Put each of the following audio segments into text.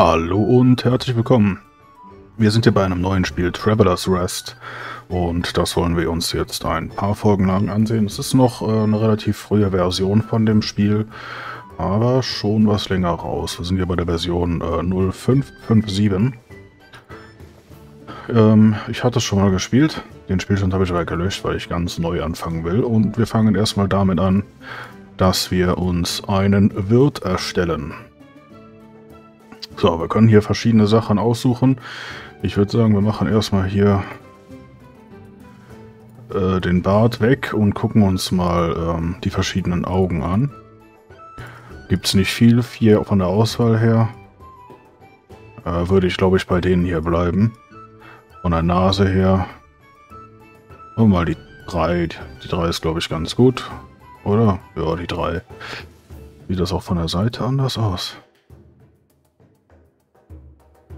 Hallo und herzlich willkommen. Wir sind hier bei einem neuen Spiel Travellers Rest und das wollen wir uns jetzt ein paar Folgen lang ansehen. Es ist noch eine relativ frühe Version von dem Spiel, aber schon was länger raus. Wir sind hier bei der Version 0557. Ich hatte es schon mal gespielt. Den Spielstand habe ich aber gelöscht, weil ich ganz neu anfangen will. Und wir fangen erstmal damit an, dass wir uns einen Wirt erstellen. So, wir können hier verschiedene Sachen aussuchen. Ich würde sagen, wir machen erstmal hier den Bart weg und gucken uns mal die verschiedenen Augen an. Gibt es nicht viel, 4 von der Auswahl her. Würde ich, glaube ich, bei denen hier bleiben. Von der Nase her. Und mal die 3. Die 3 ist, glaube ich, ganz gut. Oder? Ja, die 3. Sieht das auch von der Seite anders aus?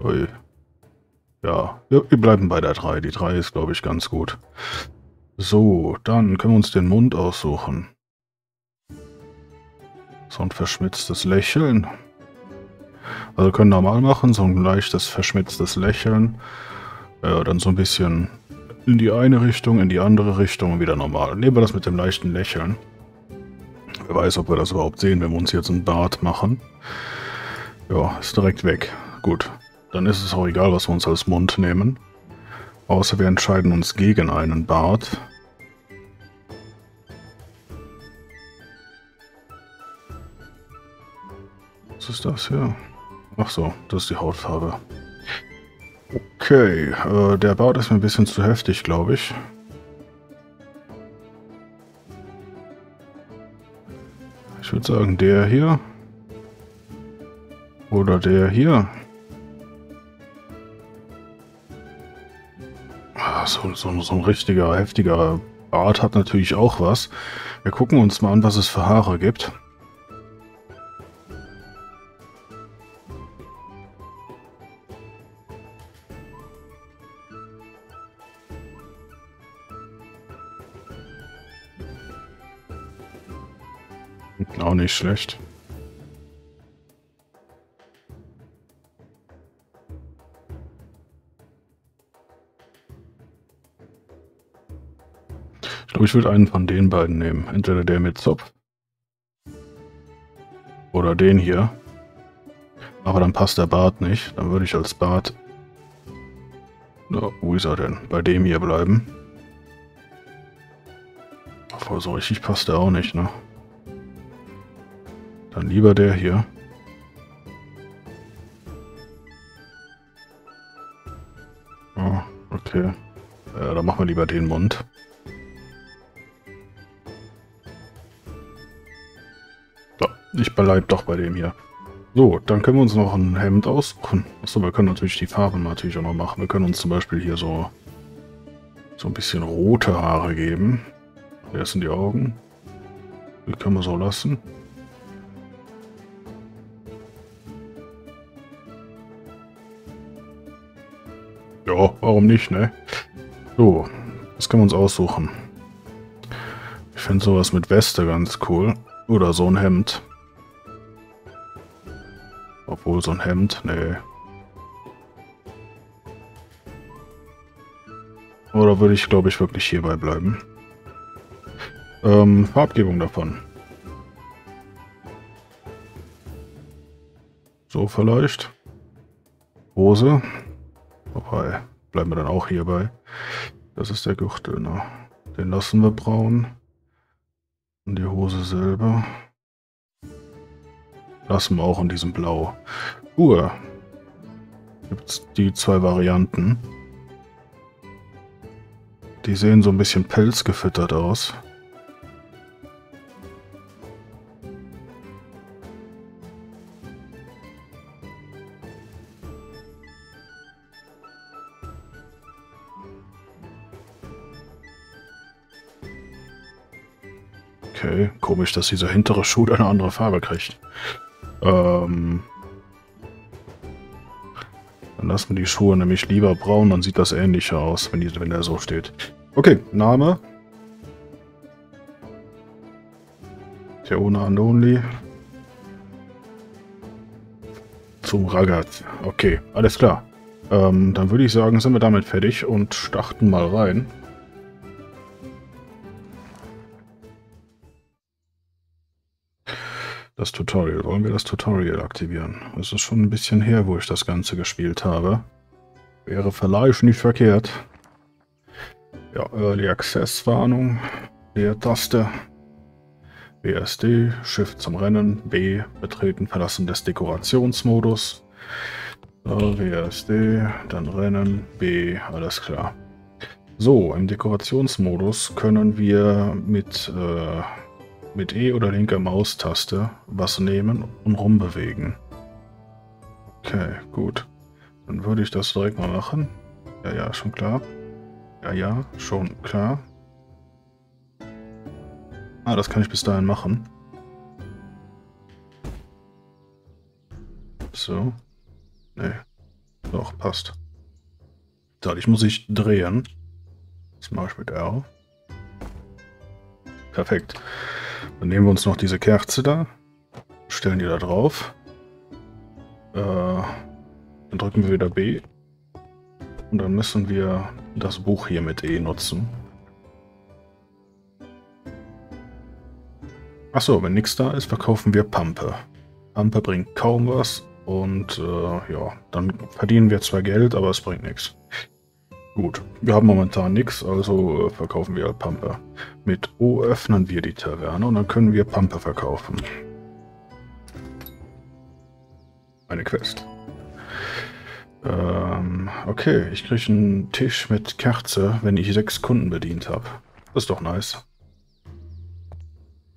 Ui. Ja, wir bleiben bei der 3. Die 3 ist, glaube ich, ganz gut. So, dann können wir uns den Mund aussuchen. So ein verschmitztes Lächeln. Also können normal machen, so ein leichtes verschmitztes Lächeln. Dann so ein bisschen in die eine Richtung, in die andere Richtung und wieder normal. Nehmen wir das mit dem leichten Lächeln. Wer weiß, ob wir das überhaupt sehen, wenn wir uns jetzt einen Bart machen. Ja, ist direkt weg. Gut, dann ist es auch egal, was wir uns als Mund nehmen. Außer wir entscheiden uns gegen einen Bart. Was ist das hier? Ach so, das ist die Hautfarbe. Okay, der Bart ist mir ein bisschen zu heftig, glaube ich. Ich würde sagen, der hier. Oder der hier. So ein richtiger, heftiger Bart hat natürlich auch was. Wir gucken uns mal an, was es für Haare gibt. Auch nicht schlecht. Ich glaube, ich würde einen von den beiden nehmen. Entweder der mit Zopf oder den hier. Aber dann passt der Bart nicht. Dann würde ich als Bart... Oh, wo ist er denn? Bei dem hier bleiben. Obwohl, so richtig passt der auch nicht, ne? Dann lieber der hier. Oh, okay. Ja, dann machen wir lieber den Mund. So, ich bleibe doch bei dem hier. So, dann können wir uns noch ein Hemd aussuchen. Achso, wir können natürlich die Farben natürlich auch noch machen. Wir können uns zum Beispiel hier so ein bisschen rote Haare geben. Hier sind die Augen. Die können wir so lassen. Ja, warum nicht, ne? So, das können wir uns aussuchen. Ich finde sowas mit Weste ganz cool. Oder so ein Hemd. Obwohl, so ein Hemd, ne. Oder würde ich, glaube ich, wirklich hierbei bleiben. Farbgebung davon. So vielleicht. Hose. Wobei, bleiben wir dann auch hierbei. Das ist der Gürtel, ne? Den lassen wir braun. Und die Hose selber. Lassen wir auch in diesem Blau. Uhr. Gibt's die 2 Varianten. Die sehen so ein bisschen pelzgefüttert aus. Okay, komisch, dass dieser hintere Schuh eine andere Farbe kriegt. Dann lassen wir die Schuhe nämlich lieber braun, dann sieht das ähnlicher aus, wenn der so steht. Okay, Name. Theona and Only. zu Raggaz. Okay, alles klar. Dann würde ich sagen, sind wir damit fertig und starten mal rein. Das Tutorial. Wollen wir das Tutorial aktivieren? Es ist schon ein bisschen her, wo ich das Ganze gespielt habe. Wäre vielleicht nicht verkehrt. Ja, Early Access Warnung. Leertaste. WSD, Shift zum Rennen, B, Betreten, Verlassen des Dekorationsmodus. WSD, dann Rennen, B, alles klar. So, im Dekorationsmodus können wir mit E oder linker Maustaste was nehmen und rumbewegen. Okay, gut. Dann würde ich das direkt mal machen. Ja, ja, schon klar. Ja, ja, schon klar. Ah, das kann ich bis dahin machen. So. Nee. Doch, passt. So, ich muss mich drehen. Das mache ich mit R. Perfekt. Dann nehmen wir uns noch diese Kerze da. Stellen die da drauf. Dann drücken wir wieder B. Und dann müssen wir das Buch hier mit E nutzen. Achso, wenn nichts da ist, verkaufen wir Pampe. Pampe bringt kaum was und ja, dann verdienen wir zwar Geld, aber es bringt nichts. Gut, wir haben momentan nichts, also verkaufen wir Pampe. Mit O öffnen wir die Taverne und dann können wir Pampe verkaufen. Eine Quest. Okay, ich kriege einen Tisch mit Kerze, wenn ich 6 Kunden bedient habe. Das ist doch nice.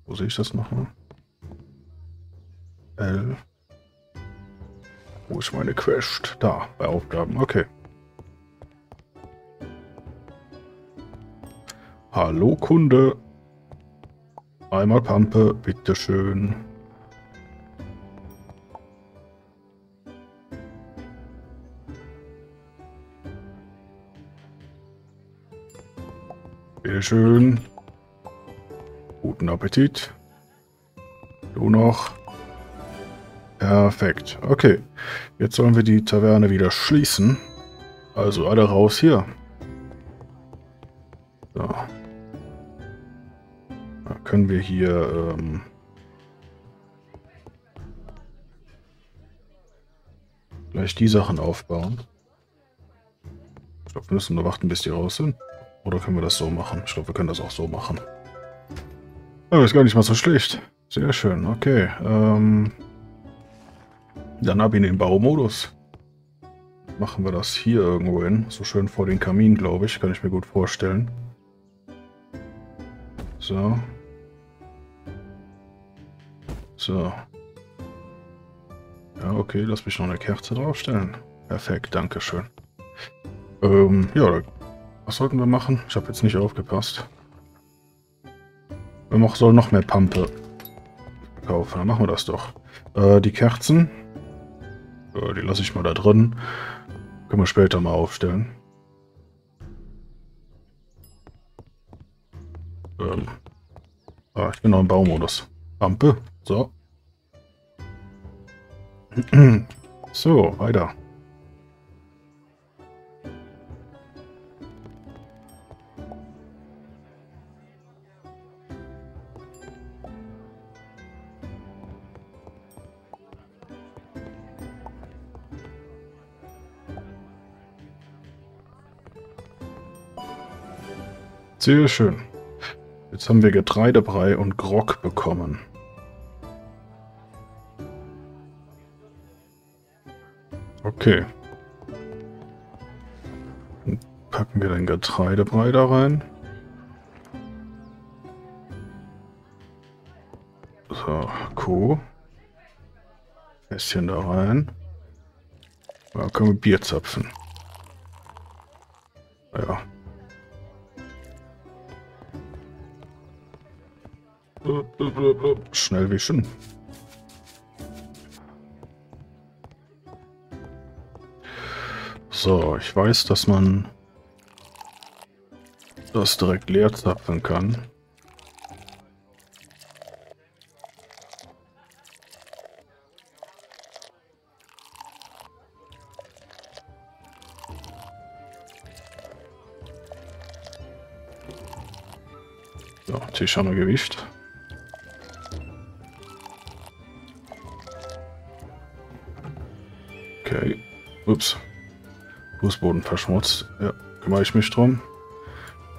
Wo sehe ich das nochmal? L. Wo ist meine Quest? Da, bei Aufgaben. Okay. Hallo Kunde. Einmal Pampe, bitteschön. Bitteschön. Guten Appetit. Du noch. Perfekt. Okay. Jetzt sollen wir die Taverne wieder schließen. Also alle raus hier. So. Da können wir hier... gleich die Sachen aufbauen. Ich glaube, wir müssen nur warten, bis die raus sind. Oder können wir das so machen? Ich glaube, wir können das auch so machen. Oh, ist gar nicht mal so schlecht. Sehr schön, okay. Dann ab in den Baumodus. Machen wir das hier irgendwo hin. So schön vor den Kamin, glaube ich. Kann ich mir gut vorstellen. So. So. Ja, okay. Lass mich noch eine Kerze draufstellen. Perfekt, danke schön. Ja, was sollten wir machen? Ich habe jetzt nicht aufgepasst. Wir sollen noch mehr Pampe kaufen. Dann machen wir das doch. Die Kerzen, die lasse ich mal da drin. Können wir später mal aufstellen. Ich bin noch im Baumodus. Pampe, so. So, weiter. Sehr schön. Jetzt haben wir Getreidebrei und Grog bekommen. Okay. Dann packen wir den Getreidebrei da rein. So, Kuh. Fässchen da rein. Da können wir Bier zapfen. Ja. Schnell wischen. So, ich weiß, dass man das direkt leer zapfen kann. So, Tisch haben wir gewischt. Okay. Ups. Fußboden verschmutzt. Ja, kümmere ich mich drum.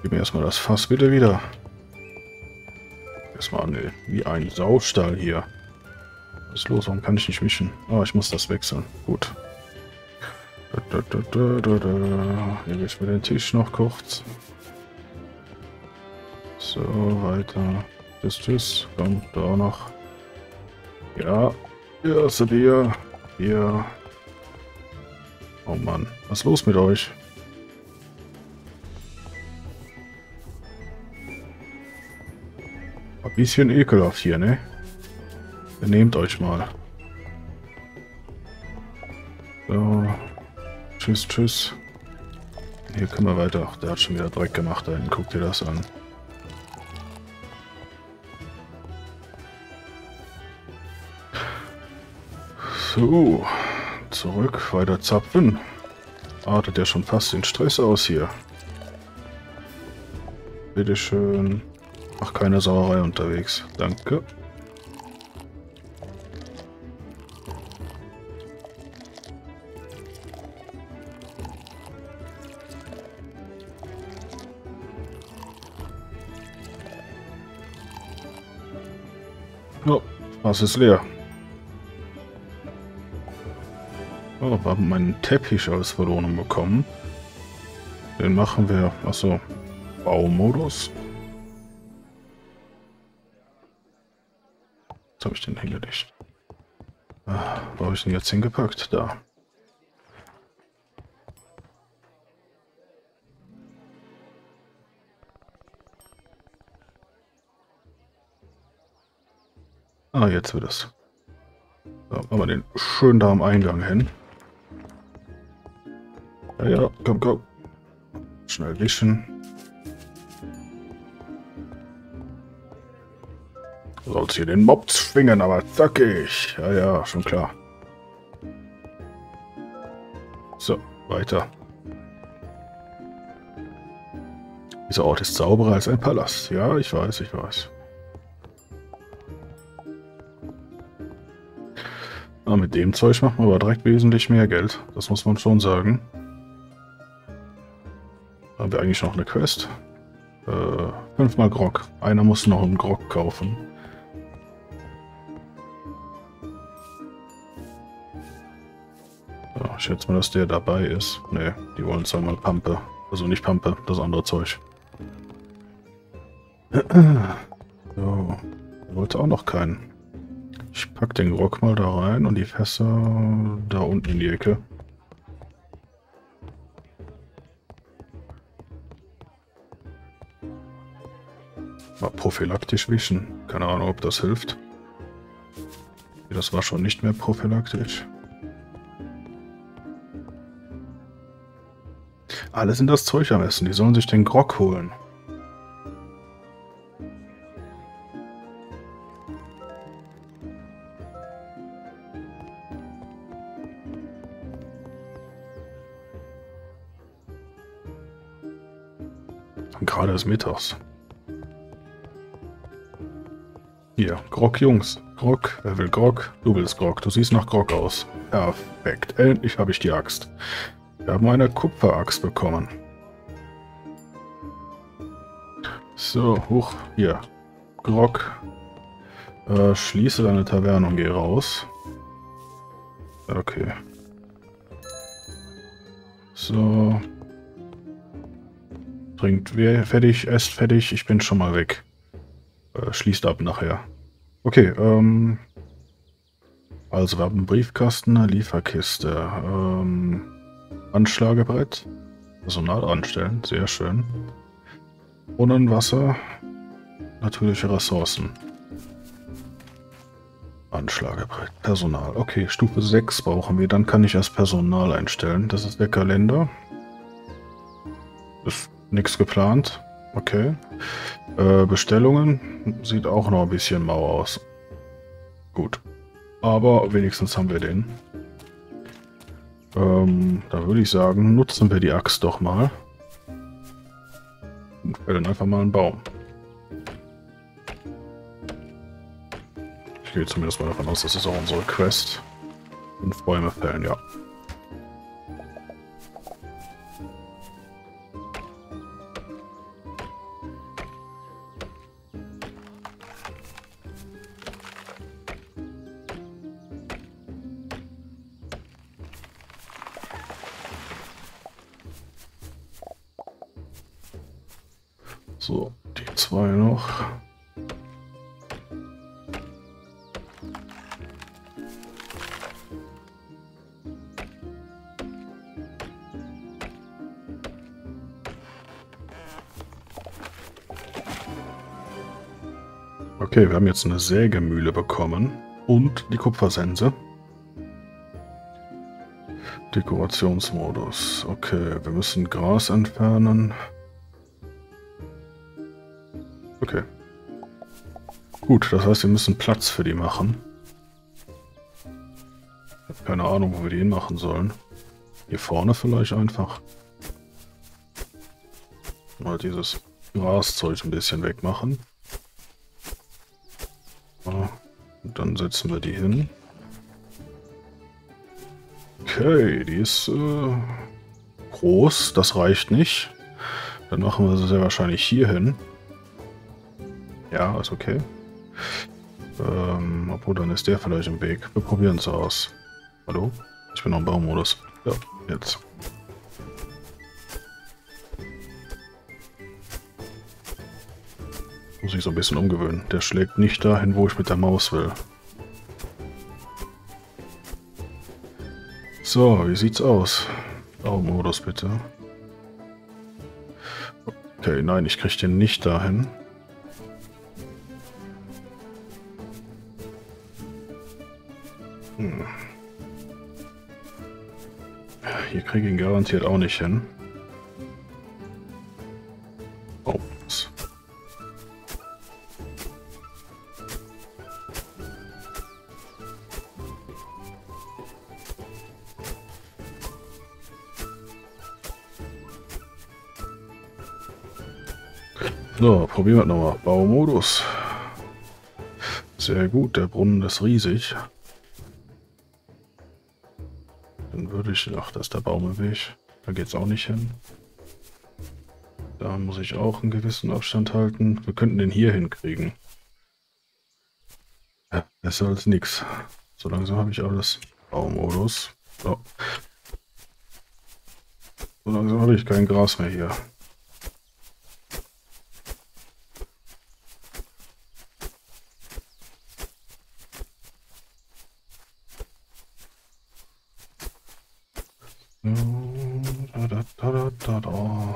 Gib mir erstmal das Fass bitte wieder. Erstmal eine, wie ein Saustall hier. Was ist los? Warum kann ich nicht mischen? Ah, ich muss das wechseln. Gut. Hier ich mir den Tisch noch kurz. So, weiter. Tschüss. Kommt da auch noch. Ja. Hier ist ein Bier. Hier. Oh Mann. Was ist los mit euch? Ein bisschen ekelhaft hier, ne? Benehmt euch mal. So. Tschüss, tschüss. Hier können wir weiter. Ach, der hat schon wieder Dreck gemacht da hinten. Guck dir das an. So. Zurück, weiter zapfen. Artet ja schon fast den Stress aus hier. Bitteschön. Ach, keine Sauerei unterwegs. Danke. Oh, das ist leer. Oh, wir haben meinen Teppich als Verlohnung bekommen. Den machen wir. Achso. Baumodus. Jetzt habe ich den hingelegt. Ah, wo habe ich den jetzt hingepackt? Da. Ah, jetzt wird es. So, machen wir den schön da am Eingang hin. Ja, ja, komm, komm. Schnell wischen. Du sollst hier den Mops schwingen, aber zackig. Ja, ja, schon klar. So, weiter. Dieser Ort ist sauberer als ein Palast. Ja, ich weiß, ich weiß. Ah, mit dem Zeug macht man aber direkt wesentlich mehr Geld. Das muss man schon sagen. Haben wir eigentlich noch eine Quest? 5-mal Grog. Einer muss noch einen Grog kaufen. So, ich schätze mal, dass der dabei ist. Ne, die wollen 2-mal Pampe. Also nicht Pampe, das andere Zeug. So, wollte auch noch keinen. Ich pack den Grog mal da rein und die Fässer da unten in die Ecke. Mal prophylaktisch wischen. Keine Ahnung, ob das hilft. Das war schon nicht mehr prophylaktisch. Alle sind das Zeug am Essen. Die sollen sich den Grog holen. Gerade ist mittags. Hier, Grog, Jungs. Grog, wer will Grog? Du willst Grog, du siehst nach Grog aus. Perfekt, endlich habe ich die Axt. Wir haben eine Kupferaxt bekommen. So, hoch, hier. Grog. Schließe deine Taverne und geh raus. Okay. So. Trinkt fertig, esst fertig, ich bin schon mal weg. Schließt ab nachher. Okay, also wir haben einen Briefkasten, eine Lieferkiste, Anschlagebrett, Personal anstellen, sehr schön. Brunnen, Wasser, natürliche Ressourcen. Anschlagebrett, Personal. Okay, Stufe 6 brauchen wir, dann kann ich das Personal einstellen. Das ist der Kalender. Ist nichts geplant. Okay. Bestellungen. Sieht auch noch ein bisschen mau aus. Gut. Aber wenigstens haben wir den. Da würde ich sagen, nutzen wir die Axt doch mal. Und fällen einfach mal einen Baum. gehe zumindest mal davon aus, das ist auch unsere Quest. 5 Bäume fällen, ja. So, die 2 noch. Okay, wir haben jetzt eine Sägemühle bekommen und die Kupfersense. Dekorationsmodus. Okay, wir müssen Gras entfernen. Okay. Gut, das heißt, wir müssen Platz für die machen. Ich habe keine Ahnung, wo wir die hinmachen sollen. Hier vorne vielleicht einfach. Mal dieses Graszeug ein bisschen wegmachen. Und dann setzen wir die hin. Okay, die ist groß, das reicht nicht. Dann machen wir sie sehr wahrscheinlich hier hin. Ja, ist okay. Obwohl, dann ist der vielleicht im Weg. Wir probieren es aus. Hallo? Ich bin noch im Baumodus. Ja, jetzt. Muss ich so ein bisschen umgewöhnen. Der schlägt nicht dahin, wo ich mit der Maus will. So, wie sieht's aus? Baumodus bitte. Okay, nein, ich krieg den nicht dahin. Hier kriege ich ihn garantiert auch nicht hin. Oh. So, probieren wir es nochmal. Baumodus. Sehr gut, der Brunnen ist riesig. Ach, da ist der Baum im Weg. Da geht's auch nicht hin. Da muss ich auch einen gewissen Abstand halten. Wir könnten den hier hinkriegen. Ja, besser als nichts. So langsam habe ich alles. Baumodus. So. So langsam habe ich kein Gras mehr hier.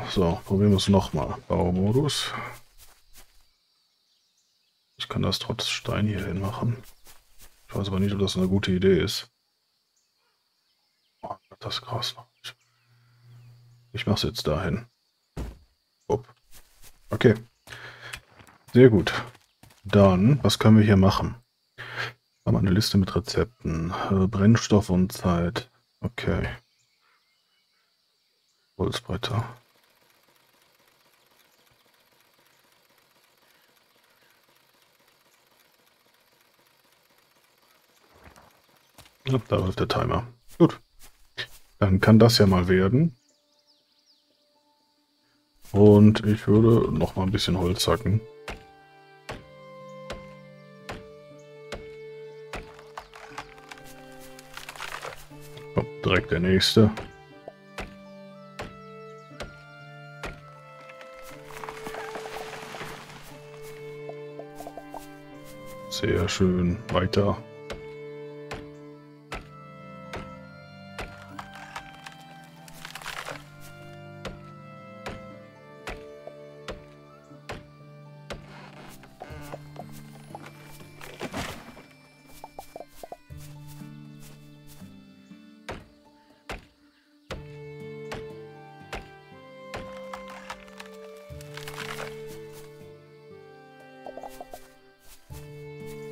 So, probieren wir es nochmal. Baumodus. Ich kann das trotz Stein hier hin machen. Ich weiß aber nicht, ob das eine gute Idee ist. Oh, das Gras noch nicht. Ich mache es jetzt dahin. Upp. Okay. Sehr gut. Dann, was können wir hier machen? Haben wir eine Liste mit Rezepten. Brennstoff und Zeit. Okay. Holzbretter. Ja, da läuft der Timer. Gut. Dann kann das ja mal werden. Und ich würde noch mal ein bisschen Holz hacken. Komm, direkt der nächste. Sehr schön. Weiter.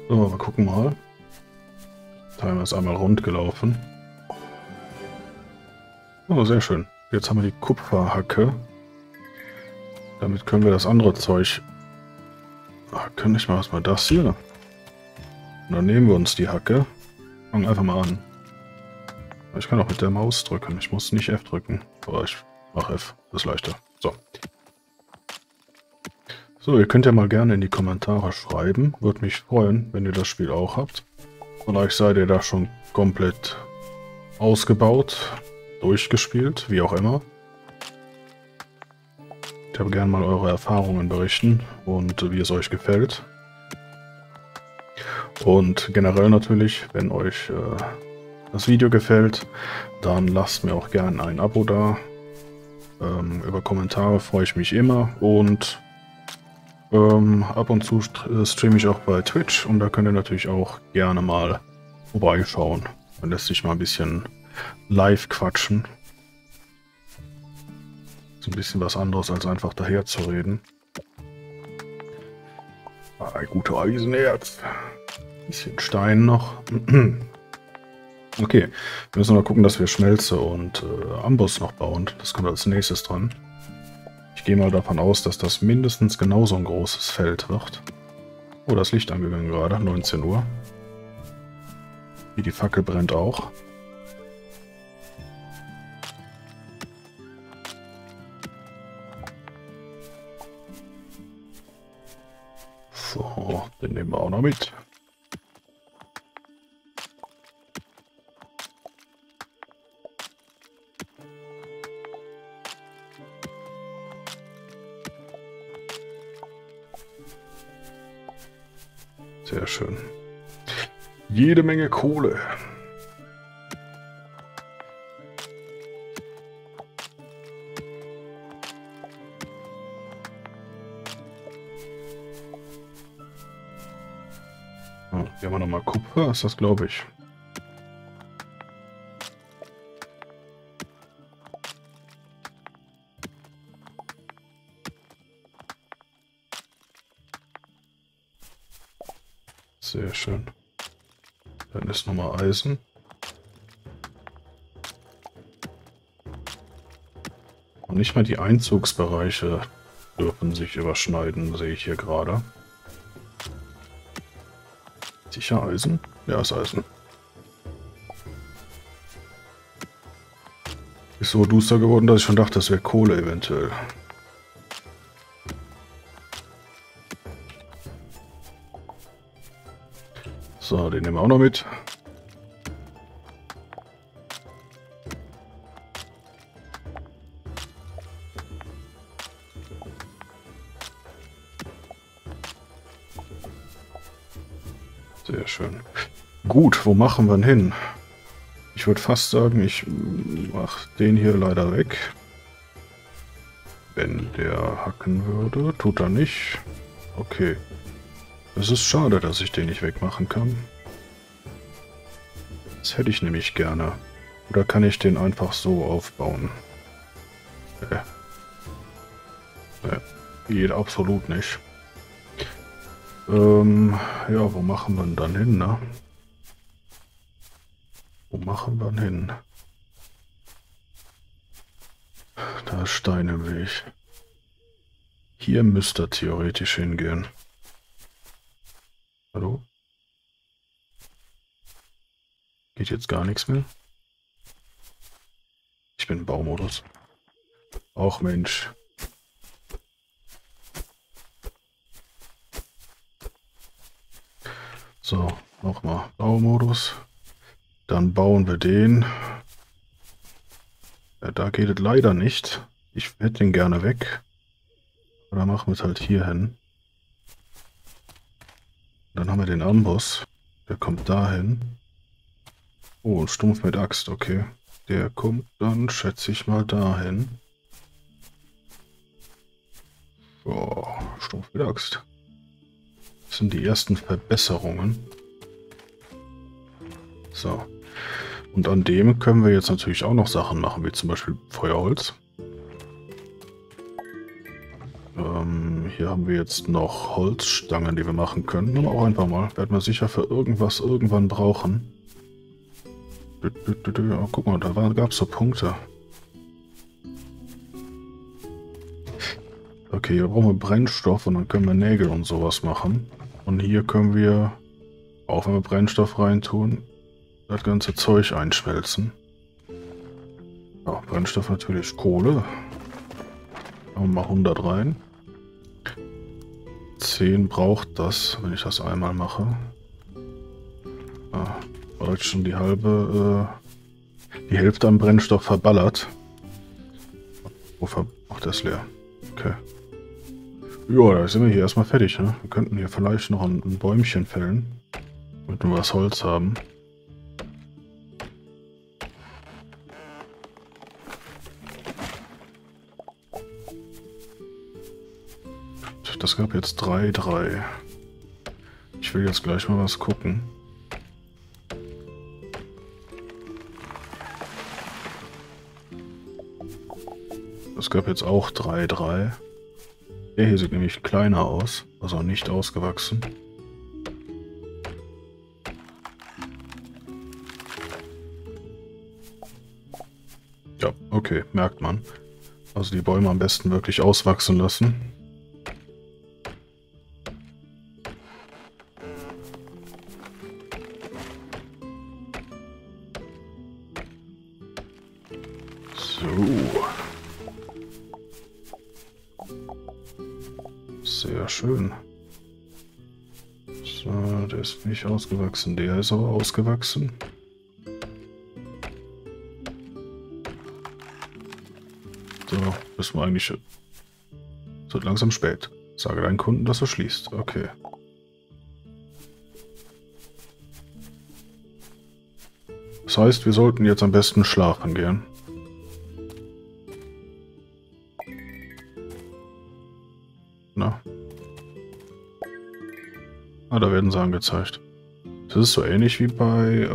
So, wir gucken mal. Timer ist einmal rund gelaufen. Oh, sehr schön. Jetzt haben wir die Kupferhacke. Damit können wir das andere Zeug hacken. Ich mache erstmal das hier. Und dann nehmen wir uns die Hacke. Fangen einfach mal an. Ich kann auch mit der Maus drücken. Ich muss nicht F drücken. Aber ich mache F. Das ist leichter. So. So, ihr könnt ja mal gerne in die Kommentare schreiben. Würde mich freuen, wenn ihr das Spiel auch habt. Vielleicht seid ihr da schon komplett ausgebaut, durchgespielt, wie auch immer. Ich habe gerne mal eure Erfahrungen berichten und wie es euch gefällt. Und generell natürlich, wenn euch das Video gefällt, dann lasst mir auch gerne ein Abo da. Über Kommentare freue ich mich immer und ab und zu streame ich auch bei Twitch und da könnt ihr natürlich auch gerne mal vorbeischauen. Dann lässt sich mal ein bisschen live quatschen. Ist ein bisschen was anderes als einfach daher zu reden. Ein guter Eisenerz. Ein bisschen Stein noch. Okay, wir müssen mal gucken, dass wir Schmelze und Amboss noch bauen. Das kommt als nächstes dran. Ich gehe mal davon aus, dass das mindestens genauso ein großes Feld wird. Oh, das Licht angegangen gerade, 19 Uhr. Wie die Fackel brennt auch. So, den nehmen wir auch noch mit. Sehr schön. Jede Menge Kohle. Oh, hier haben wir nochmal Kupfer, ist das, glaube ich. Sehr schön. Dann ist nochmal Eisen. Und nicht mal die Einzugsbereiche dürfen sich überschneiden, sehe ich hier gerade. Sicher Eisen? Ja, ist Eisen. Ist so duster geworden, dass ich schon dachte, das wäre Kohle eventuell. So, den nehmen wir auch noch mit. Sehr schön. Gut, wo machen wir ihn hin? Ich würde fast sagen, ich mache den hier leider weg. Wenn der hacken würde, tut er nicht. Okay. Es ist schade, dass ich den nicht wegmachen kann. Das hätte ich nämlich gerne. Oder kann ich den einfach so aufbauen? Geht absolut nicht. Ja, wo machen wir ihn dann hin, ne? Wo machen wir ihn hin? Da ist Stein im Weg. Hier müsste er theoretisch hingehen. Hallo? Geht jetzt gar nichts mehr? Ich bin im Baumodus. Auch Mensch. So, nochmal Baumodus. Dann bauen wir den. Ja, da geht es leider nicht. Ich hätte den gerne weg. Oder machen wir es halt hier hin. Dann haben wir den Amboss. Der kommt dahin. Oh, und Stumpf mit Axt, okay. Der kommt dann, schätze ich mal, dahin. Oh, Stumpf mit Axt. Das sind die ersten Verbesserungen. So. Und an dem können wir jetzt natürlich auch noch Sachen machen, wie zum Beispiel Feuerholz. Hier haben wir jetzt noch Holzstangen, die wir machen können. Aber auch einfach mal. Werden wir sicher für irgendwas irgendwann brauchen. Oh, guck mal, da gab es so Punkte. Okay, hier brauchen wir Brennstoff und dann können wir Nägel und sowas machen. Und hier können wir Auch wenn wir Brennstoff reintun, das ganze Zeug einschmelzen. Ja, Brennstoff natürlich Kohle. Machen wir mal 100 rein. 10 braucht das, wenn ich das einmal mache. Ah, war jetzt schon die Hälfte am Brennstoff verballert. Wofür macht das leer? Okay. Ja, da sind wir hier erstmal fertig, ne? Wir könnten hier vielleicht noch ein Bäumchen fällen, damit wir was Holz haben. Das gab jetzt 3. Ich will jetzt gleich mal was gucken. Das gab jetzt auch 3. Der hier sieht nämlich kleiner aus, also nicht ausgewachsen. Ja, okay, merkt man. Also die Bäume am besten wirklich auswachsen lassen. Schön. So, der ist nicht ausgewachsen. Der ist aber ausgewachsen. So, müssen wir eigentlich... Es wird langsam spät. Sage deinen Kunden, dass du schließt. Okay. Das heißt, wir sollten jetzt am besten schlafen gehen. Na? Ah, da werden sie angezeigt. Das ist so ähnlich wie bei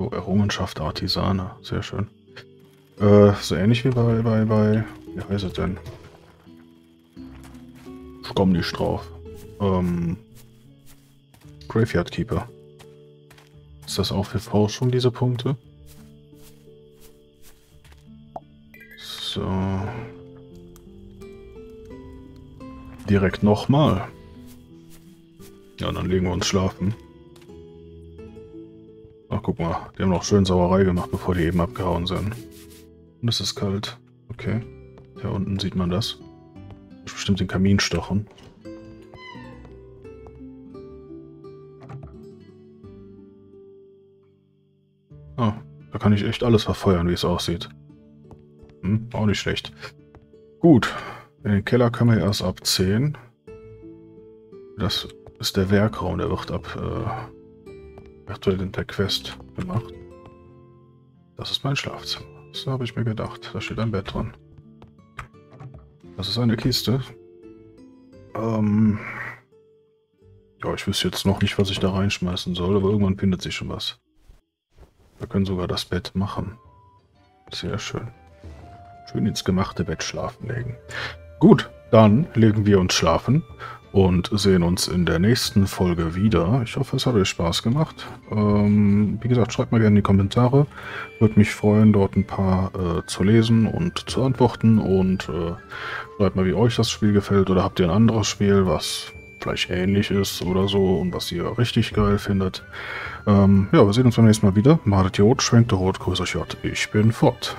Errungenschaft Artisane. Sehr schön. So ähnlich wie bei wie heißt es denn? Ich komme nicht drauf. Graveyard Keeper. Ist das auch für Forschung, diese Punkte? So. Direkt nochmal. Ja, dann legen wir uns schlafen. Ach, guck mal, die haben noch schön Sauerei gemacht, bevor die eben abgehauen sind. Und es ist kalt. Okay. Da unten sieht man das. Ich muss bestimmt den Kamin stochen. Ah, da kann ich echt alles verfeuern, wie es aussieht. Hm, auch nicht schlecht. Gut. In den Keller können wir erst ab 10. Das ist der Werkraum, der wird ab aktuell in der Quest gemacht. Das ist mein Schlafzimmer. So habe ich mir gedacht. Da steht ein Bett dran. Das ist eine Kiste. Ja, ich wüsste jetzt noch nicht, was ich da reinschmeißen soll, aber irgendwann findet sich schon was. Wir können sogar das Bett machen. Sehr schön. Schön ins gemachte Bett schlafen legen. Gut, dann legen wir uns schlafen. Und sehen uns in der nächsten Folge wieder. Ich hoffe, es hat euch Spaß gemacht. Wie gesagt, schreibt mal gerne in die Kommentare. Würde mich freuen, dort ein paar zu lesen und zu antworten. Und schreibt mal, wie euch das Spiel gefällt. Oder habt ihr ein anderes Spiel, was vielleicht ähnlich ist oder so. Und was ihr richtig geil findet. Ja, wir sehen uns beim nächsten Mal wieder. Madet Jod, schwenkt der Rot, grüß euch J. Ich bin fort.